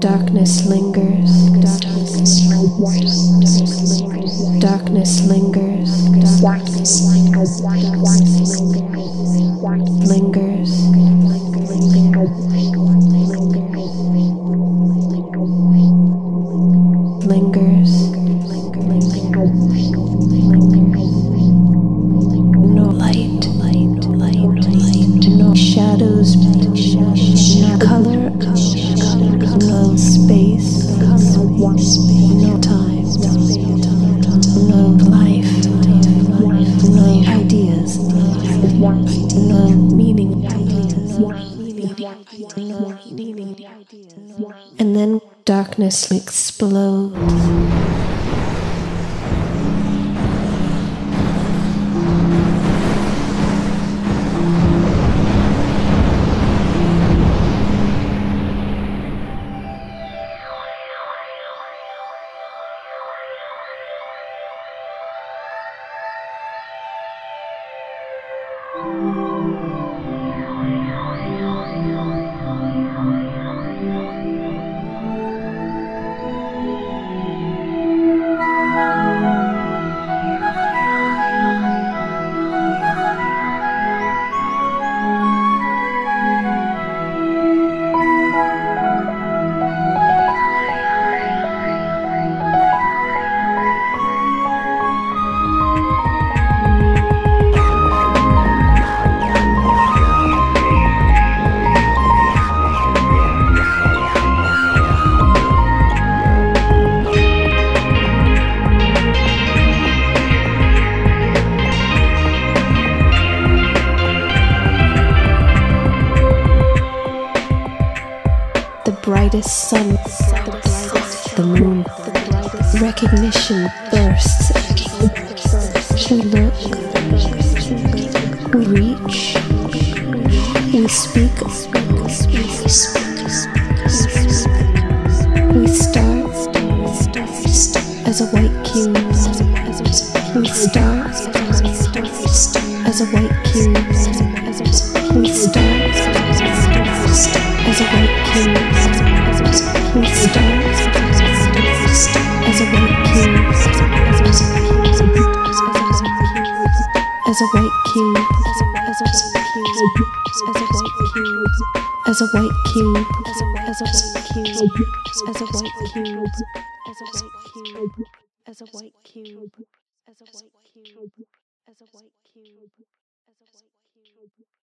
Darkness lingers. Darkness lingers. Darkness lingers. Darkness lingers. Lingers. Lingers. No light. No shadows. Color. No space, no time, no life, no ideas, no meaning, and then darkness explodes. Brightest sun, the moon, recognition bursts. We look, we reach, we speak, we start as a white cube. We start as a white cube. We start as a white cube. We start as a white cube, as a white cube, as a white cube, as a white cube.